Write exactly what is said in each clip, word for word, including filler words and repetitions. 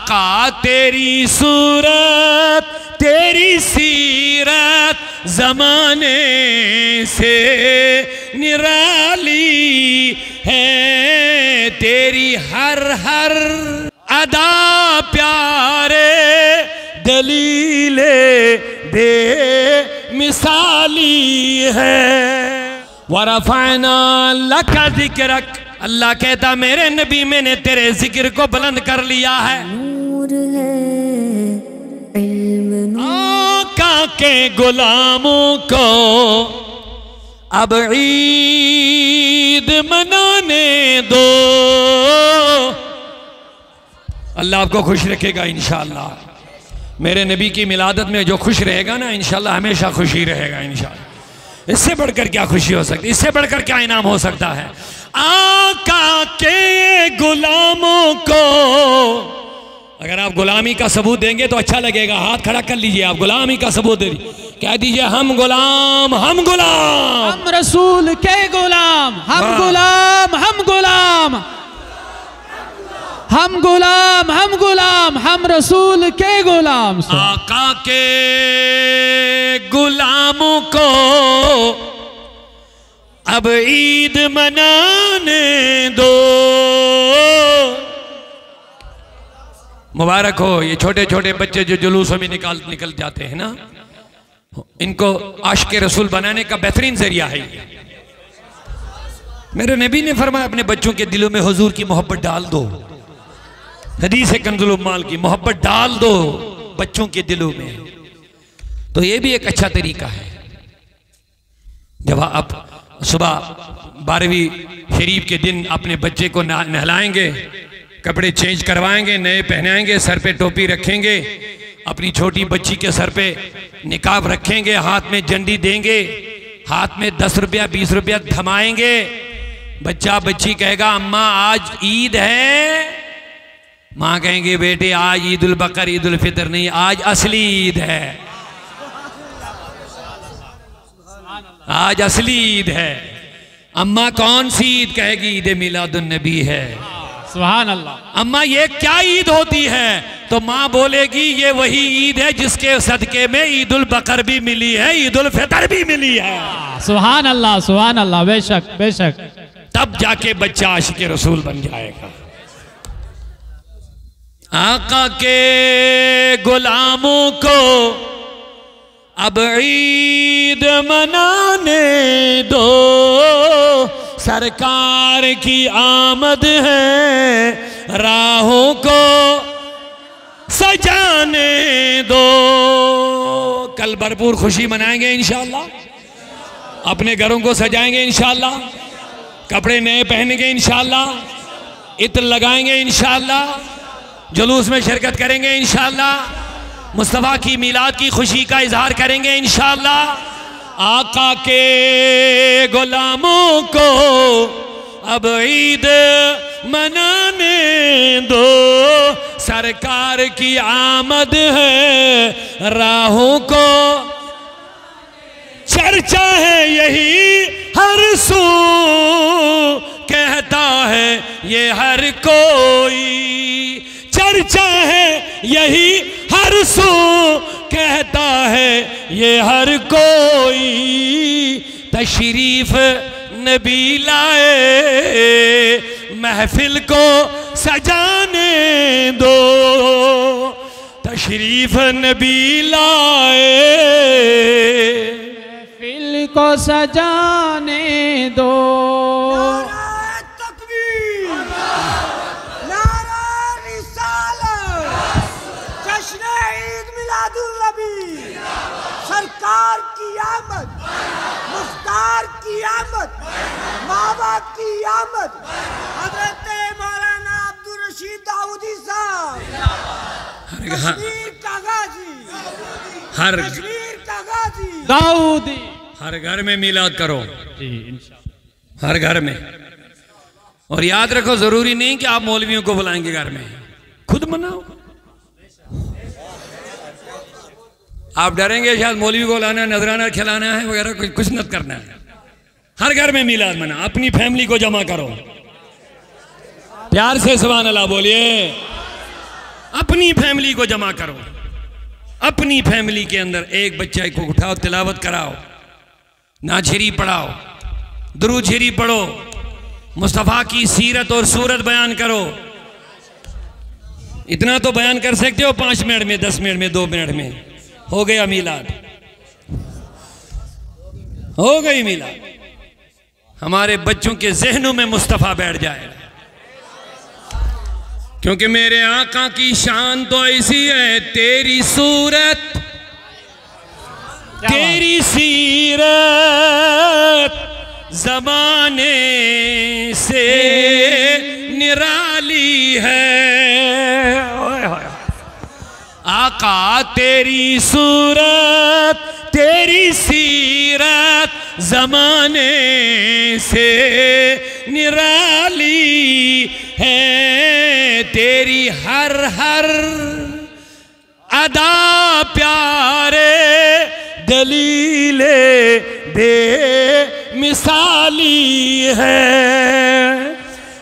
आका तेरी सूरत तेरी सीरत जमाने से निराली है, तेरी हर हर अदा प्यारे दलीले बे मिसाली है। वरफ़अना लका ज़िक्रक, अल्लाह कहता मेरे नबी मैंने तेरे जिक्र को बुलंद कर लिया है। नूर है इल्म आका के गुलामों को अब ईद मनाने दो। अल्लाह आपको खुश रखेगा इंशाअल्लाह। मेरे नबी की मिलादत में जो खुश रहेगा ना इंशाल्लाह हमेशा खुश ही रहेगा इंशाल्लाह। इससे बढ़कर क्या खुशी हो सकती है, इससे बढ़कर क्या इनाम हो सकता है। आका के गुलामों को, अगर आप गुलामी का सबूत देंगे तो अच्छा लगेगा, हाथ खड़ा कर लीजिए। आप गुलामी का सबूत दे दीजिए, कह दीजिए हम गुलाम हम गुलाम हम रसूल के गुलाम हम हाँ। गुलाम हम गुलाम हम गुलाम हम गुलाम हम रसूल के गुलाम। आका के गुलामों को अब ईद मनाने दो। मुबारक हो ये छोटे छोटे बच्चे जो जुलूसों में निकाल निकल जाते हैं ना, इनको आशिक रसूल बनाने का बेहतरीन जरिया है। मेरे नबी ने फरमाया अपने बच्चों के दिलों में हुजूर की मोहब्बत डाल दो। हदीस कंजुल माल की मोहब्बत डाल दो बच्चों के दिलों में, तो ये भी एक अच्छा तरीका है। जब आप सुबह बारहवीं शरीफ के दिन अपने बच्चे को नहलाएंगे, कपड़े चेंज करवाएंगे, नए पहनाएंगे, सर पे टोपी रखेंगे, अपनी छोटी बच्ची के सर पे निकाब रखेंगे, हाथ में झंडी देंगे, हाथ में दस रुपया बीस रुपया थमाएंगे, बच्चा बच्ची कहेगा अम्मा आज ईद है, माँ कहेंगे बेटे आज ईद उल बकर ईद उल फितर नहीं, आज असली ईद है, आज असली ईद है। अम्मा कौन सी ईद कहेगी, ईद मिलादुन्नबी है। सुभान अल्लाह। अम्मा ये क्या ईद होती है, तो माँ बोलेगी ये वही ईद है जिसके सदके में ईद उल बकर भी मिली है ईद उल फितर भी मिली है। सुभान अल्लाह सुभान अल्लाह। बेशक बेशक तब जाके बच्चा आशिक रसूल बन जाएगा। आका के गुलामों को अब ईद मनाने दो, सरकार की आमद है राहों को सजाने दो। कल भरपूर खुशी मनाएंगे इंशाल्लाह, अपने घरों को सजाएंगे इंशाल्लाह, कपड़े नए पहनेंगे इंशाल्लाह, इत्र लगाएंगे इंशाल्लाह, जुलूस में शिरकत करेंगे इंशाल्लाह, मुस्तफ़ा की मिलाद की खुशी का इजहार करेंगे इंशाल्लाह। आका के गुलामों को अब ईद मनाने दो, सरकार की आमद है राहों को, चर्चा है यही हर सू कहता है ये हर कोई, चर्चा है यही हर सू कहता है ये हर कोई। तशरीफ नबी लाए महफिल को सजाने दो, तशरीफ नबी लाए महफिल को सजाने दो। सरकार की आमद, मुख्तार की आमद, बाबा की आमद, हजरत मौलाना अब्दुल रशीद दाऊदी साहब, कश्मीर का गाजी हर कश्मीर का गाजी दाऊदी। हर घर में मिलाद करो हर घर में, और याद रखो जरूरी नहीं कि आप मौलवियों को बुलाएंगे, घर में खुद मनाओ। आप डरेंगे शायद मौलवी को लाना है, नजराना खिलाना है वगैरह, कुछ कुछ न करना है। हर घर में मिलाद मना, अपनी फैमिली को जमा करो, प्यार से सुभान अल्लाह बोलिए। अपनी अपनी फैमिली को जमा करो, अपनी फैमिली के अंदर एक बच्चे को उठाओ, तिलावत कराओ, नाज़िरी पढ़ाओ, दुरूद शरीफ पढ़ो, मुस्तफ़ा की सीरत और सूरत बयान करो। इतना तो बयान कर सकते हो पाँच मिनट में, दस मिनट में, दो मिनट में। हो गया मिलाद, हो गई मिलाद। हमारे बच्चों के जहनों में मुस्तफ़ा बैठ जाएगा, क्योंकि मेरे आका की शान तो ऐसी है, तेरी सूरत तेरी सीरत ज़माने से निराली है। आका तेरी सूरत तेरी सीरत ज़माने से निराली है, तेरी हर हर अदा प्यारे दलीले बे मिसाली है,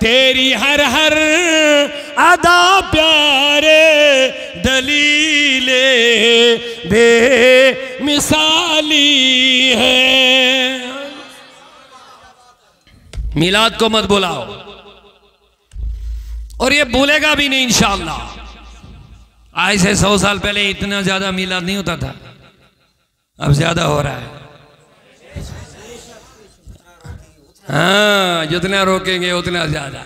तेरी हर हर अदा प्यारे दलीले बे मिसाली है। मिलाद को मत बुलाओ, और ये भूलेगा भी नहीं इंशाअल्लाह। आज से सौ साल पहले इतना ज्यादा मिलाद नहीं होता था, अब ज्यादा हो रहा है। हाँ, जितना रोकेंगे उतना ज्यादा।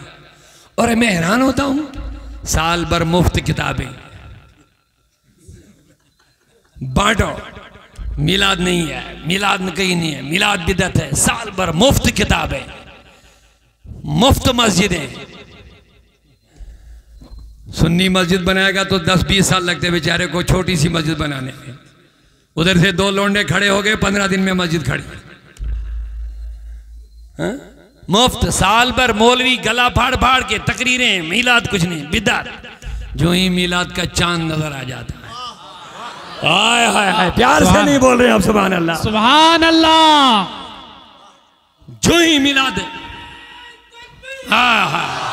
और मैं हैरान होता हूं, साल भर मुफ्त किताबें बांटो, मिलाद नहीं है, मिलाद कहीं नहीं है, मिलाद बिदअत है। साल भर मुफ्त किताबें, मुफ्त मस्जिदें। सुन्नी मस्जिद बनाएगा तो दस बीस साल लगते बेचारे को छोटी सी मस्जिद बनाने में, उधर से दो लोंडे खड़े हो गए, पंद्रह दिन में मस्जिद खड़ी। हाँ? मुफ्त साल भर मौलवी गला फाड़ फाड़ के तकरीरें, मिलाद कुछ नहीं, बिदअत। जो ही मिलाद का चांद नजर आ जाता है, आय हाय हाय, प्यार से नहीं बोल रहे आप, सुभान अल्लाह सुभान अल्लाह। जो ही मिलाद है, हाय हाय,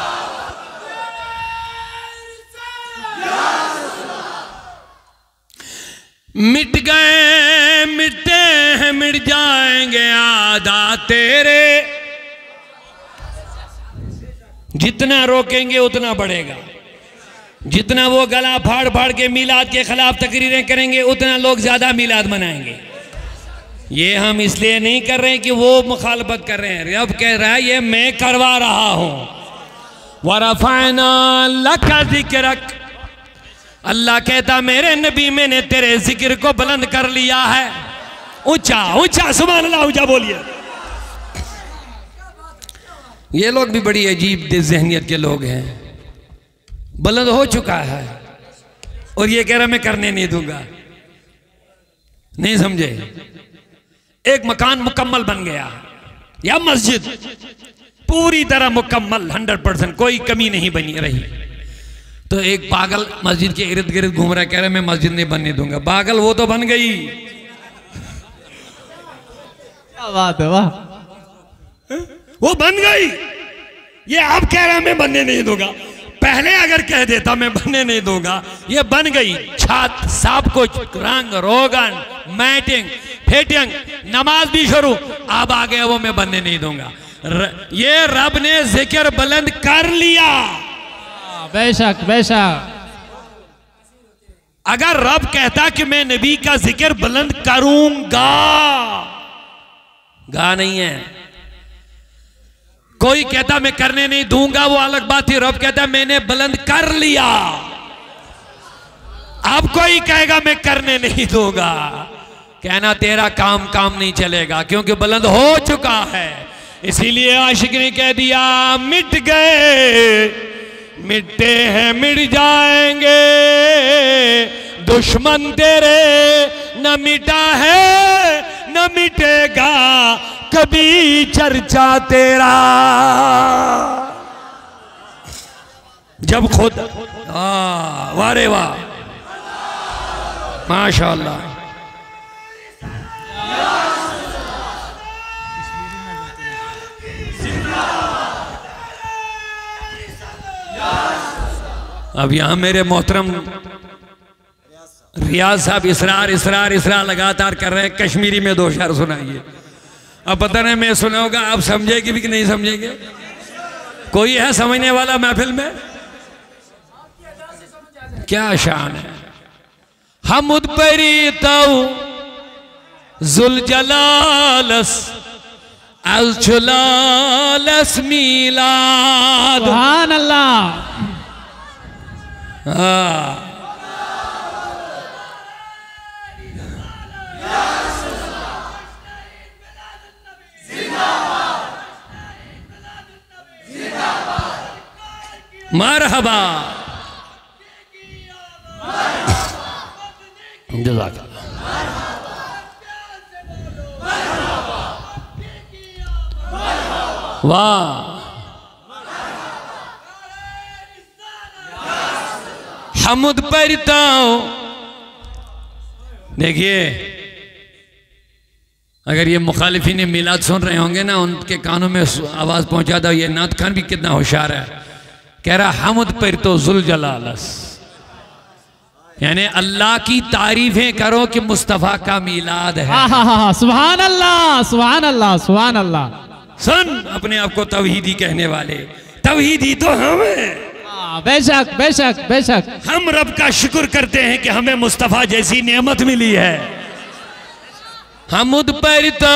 मिट गए मिटते हैं, मिट जाएंगे आदा तेरे। जितना रोकेंगे उतना बढ़ेगा, जितना वो गला फाड़ फाड़ के मिलाद के खिलाफ तकरीरें करेंगे, उतना लोग ज्यादा मिलाद मनाएंगे। ये हम इसलिए नहीं कर रहे हैं कि वो मुखालफत कर रहे हैं, रब कह रहा है ये मैं करवा रहा हूं। वरफाना लक जिक्रक, अल्लाह कहता मेरे नबी मैंने तेरे जिक्र को बुलंद कर लिया है, ऊंचा ऊंचा। सुभान अल्लाह, ऊंचा बोलिए। ये लोग भी बड़ी अजीब जहनियत के लोग हैं, बुलंद हो चुका है और ये कह रहा मैं करने नहीं दूंगा। नहीं समझे? एक मकान मुकम्मल बन गया या मस्जिद पूरी तरह मुकम्मल, हंड्रेड परसेंट कोई कमी नहीं बनी रही, तो एक पागल मस्जिद के इर्द गिर्द घूम रहा, कह रहा मैं मस्जिद नहीं बनने दूंगा। पागल वो तो बन गई। क्या बात है, वाह, वो बन गई। ये अब कह रहा मैं बनने नहीं दूंगा, पहले अगर कह देता मैं बनने नहीं दूंगा, ये बन गई। छात सब कुछ, रंग रोगन मैटिंग फिटिंग, नमाज भी शुरू, अब आ गया वो मैं बनने नहीं दूंगा। र, ये रब ने जिक्र बुलंद कर लिया। बेशक बेशक, अगर रब कहता कि मैं नबी का जिक्र बुलंद करूंगा, गा नहीं है। कोई कहता मैं करने नहीं दूंगा, वो अलग बात थी, रब कहता मैंने बुलंद कर लिया। अब कोई कहेगा मैं करने नहीं दूंगा, कहना तेरा काम काम नहीं चलेगा, क्योंकि बुलंद हो चुका है। इसीलिए आशिक ने कह दिया मिट गए मिटते हैं, मिट जाएंगे दुश्मन तेरे, न मिटा है न मिटेगा कभी चर्चा तेरा। जब खुद वाह वारे वाह, माशाल्लाह। अब यहाँ मेरे मोहतरम रियाज साहब इसरार इसरार इसरार लगातार कर रहे हैं। कश्मीरी में दो शेर सुनाइए। अब पता नहीं मैं सुनाऊंगा आप समझेगी भी कि नहीं समझेंगे। कोई है समझने वाला महफिल में? क्या शान है। हमुद परी तऊ जुलजलालस अलजुलालस मिलाद। सुभान अल्लाह। हाँ मरहबा। वाह हमुद पढ़ता हूं। देखिए अगर ये मुखालिफीन मिलाद सुन रहे होंगे ना उनके कानों में आवाज पहुंचा था। ये नात खान भी कितना होशियार है, कह रहा हमद पर तो जुल जलालस, यानी अल्लाह की तारीफें करो कि मुस्तफ़ा का मिलाद है। हा हा हा सुभान अल्लाह सुभान अल्लाह सुभान अल्लाह। सुन अपने आप को तवहीदी कहने वाले, तवहीदी तो हम हैं। बेशक बेशक बेशक हम रब का शुक्र करते हैं कि हमें मुस्तफ़ा जैसी नेमत मिली है। हमद पर तो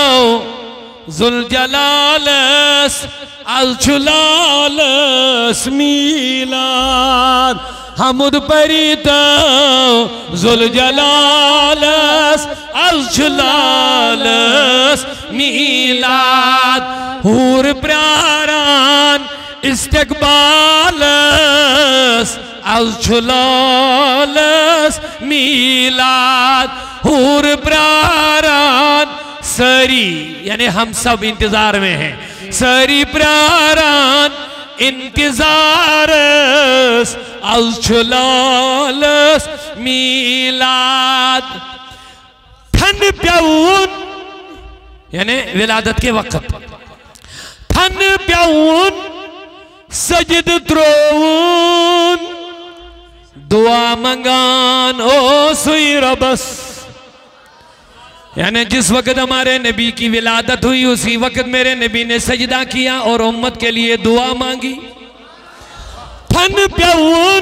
जुल जलालस अलजुलालस मिलाद। हमुद परीता जुल जलालस अलजुलालस मिलाद। हूर प्रारान इस्तकबालस अलजुलालस मिलाद। हूर प्रारान सरी, यानी हम सब इंतजार में हैं। सरी प्रारान इंतजार अलजुलालस मिलाद। थन प्याउन यानी विलादत के वक्त थन प्याउन सजद त्रोउन दुआ मंगान ओ सुई रबस। यानी जिस वक्त हमारे नबी की विलादत हुई उसी वक्त मेरे नबी ने सजदा किया और उम्मत के लिए दुआ मांगी। थन प्याउन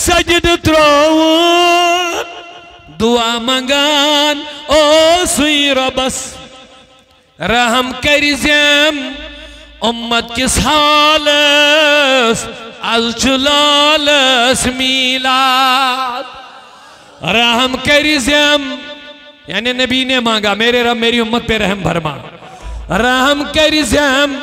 सजद त्रोउन दुआ मंगान ओ सुई रबस। रहम करिजम उम्मत किस हालस अलजुलालस मिलाद। रहम करिजम यानी नबी ने मांगा मेरे रब मेरी उम्मत पे रहम भरमा। रहम करिजम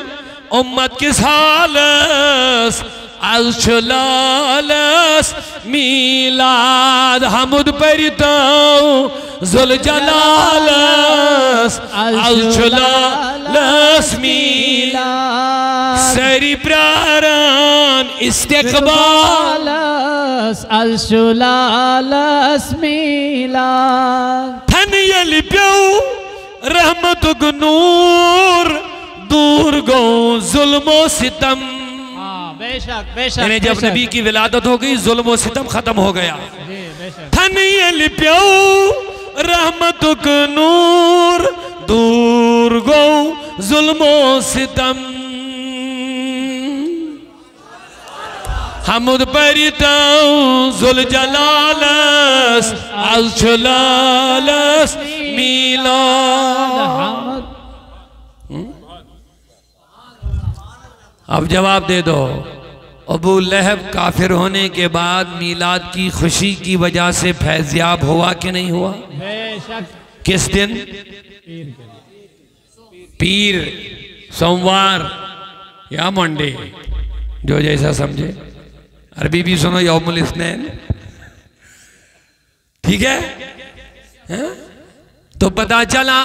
उम्मत किस हालस अलजुलालस मिलाद। हमुद पढ़ता हूं जुल जलालस अलजुलालस मिलाद। सरी प्रारान इस्तकबालस अलजुलालस मिलाद। रहमत नूर दूर गो जुल्मो सितम। बेशक बेशक यानी जब नबी की विलादत हो गई जुल्मो सितम खत्म हो गया। थन लिप्यो रहमत नूर दूर गो जुल्मो सितम। हमुद पढ़ता हूं जुल जलालस अलजुलालस मिलाद। अब जवाब दे दो। अबू लहब काफिर होने के बाद मिलाद की खुशी की वजह से फैज़याब हुआ कि नहीं हुआ? किस दिन? पीर सोमवार या मंडे, जो जैसा समझे। अरबी भी सुनो यौमुल इस्नैन, ठीक है? हैं? तो पता चला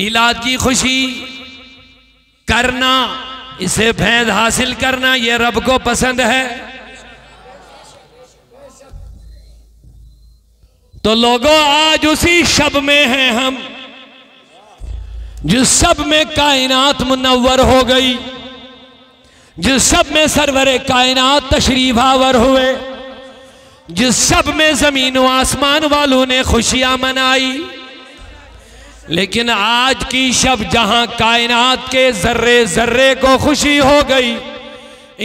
मिलाद की खुशी करना, इसे फैज़ हासिल करना यह रब को पसंद है। तो लोगों आज उसी शब में हैं हम जिस शब में कायनात मुनव्वर हो गई, जिस सब में सरवरे कायनात तशरीफ आवर हुए, जिस सब में जमीन व आसमान वालों ने खुशियां मनाई, लेकिन आज की शब जहां कायनात के जर्रे जर्रे को खुशी हो गई,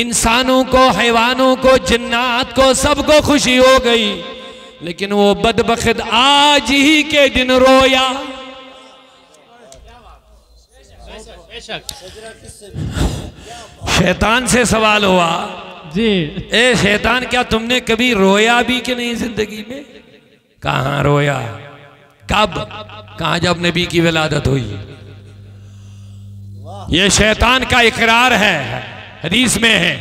इंसानों को, हैवानों को, जिन्नात को, सबको खुशी हो गई, लेकिन वो बदबख्त आज ही के दिन रोया। शैतान से सवाल हुआ जी, ए शैतान, क्या तुमने कभी रोया भी कि नहीं जिंदगी में? कहाँ रोया? कब? कहा जब नबी की विलादत हुई। ये शैतान का इकरार है, हदीस में है।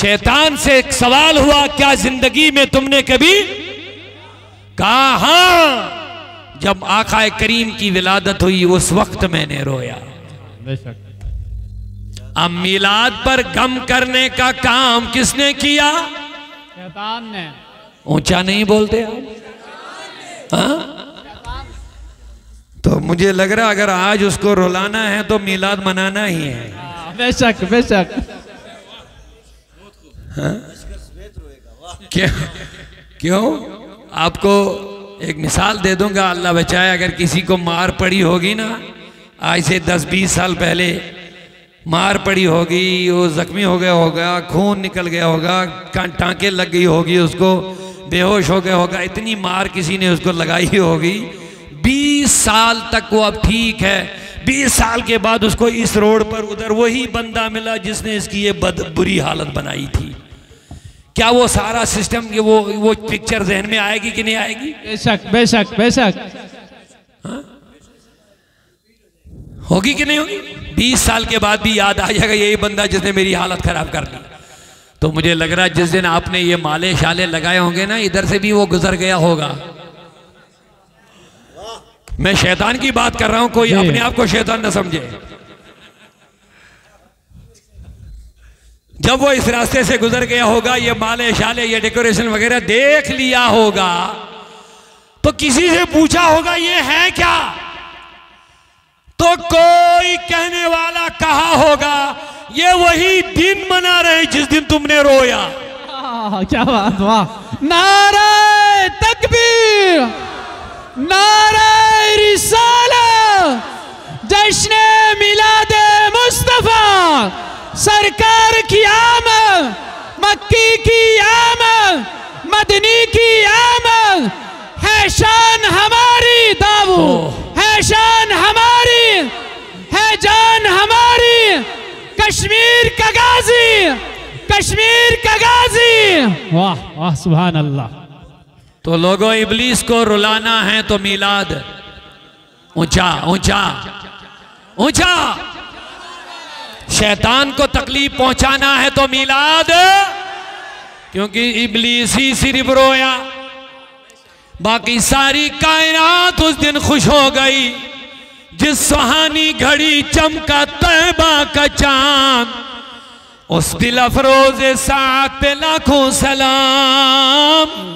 शैतान से एक सवाल हुआ, क्या जिंदगी में तुमने कभी? कहा हाँ, जब आकाए करीम की विलादत हुई उस वक्त मैंने रोया। अब मिलाद पर गम करने का काम किसने किया? शैतान ने। ऊंचा नहीं बोलते आप, हाँ? तो मुझे लग रहा अगर आज उसको रुलाना है तो मिलाद मनाना ही है। बेशक बेशक। हाँ? क्यों? क्यों? आपको एक मिसाल दे दूंगा, अल्लाह बचाए। अगर किसी को मार पड़ी होगी ना, आज से दस बीस साल पहले मार पड़ी होगी, वो जख्मी हो गया होगा, खून निकल गया होगा, टाँके लग गई होगी, उसको बेहोश हो गया होगा, इतनी मार किसी ने उसको लगाई होगी। बीस साल तक वो अब ठीक है। बीस साल के बाद उसको इस रोड पर उधर वही बंदा मिला जिसने इसकी ये बद बुरी हालत बनाई थी। क्या वो सारा सिस्टम, वो वो पिक्चर जहन में आएगी कि नहीं आएगी? बेशक बेशक बेशक। हाँ? होगी कि नहीं होगी? बीस साल के बाद भी याद आ जाएगा, यही बंदा जिसने मेरी हालत खराब कर दी। तो मुझे लग रहा है जिस दिन आपने ये माले शाले लगाए होंगे ना, इधर से भी वो गुजर गया होगा। मैं शैतान की बात कर रहा हूं, कोई अपने आप को शैतान ना समझे। जब वो इस रास्ते से गुजर गया होगा, ये माले शाले, ये डेकोरेशन वगैरह देख लिया होगा, तो किसी से पूछा होगा ये है क्या, तो कोई कहने वाला कहा होगा ये वही दिन मना रहे जिस दिन तुमने रोया। आ, क्या बात! वाह! नारा तकबीर, नारा रिसालत, जश्न मिलादे मुस्तफा, सरकार की आमद, मक्की की आमद, मदनी की आमद, है शान हमारी दावू, है शान हमारी, है जान हमारी, कश्मीर का गाजी, कश्मीर का गाजी। वाह वाह, सुभान अल्लाह। तो लोगों, इबलीस को रुलाना है तो मिलाद ऊंचा ऊंचा ऊंचा, शैतान को तकलीफ पहुंचाना है तो मिलाद, क्योंकि इबलीस ही सिर्फ रोया, बाकी सारी कायनात उस दिन खुश हो गई जिस सुहानी घड़ी चमका तैबा का चांद, उस दिल अफरोज साथ पे लाखों सलाम।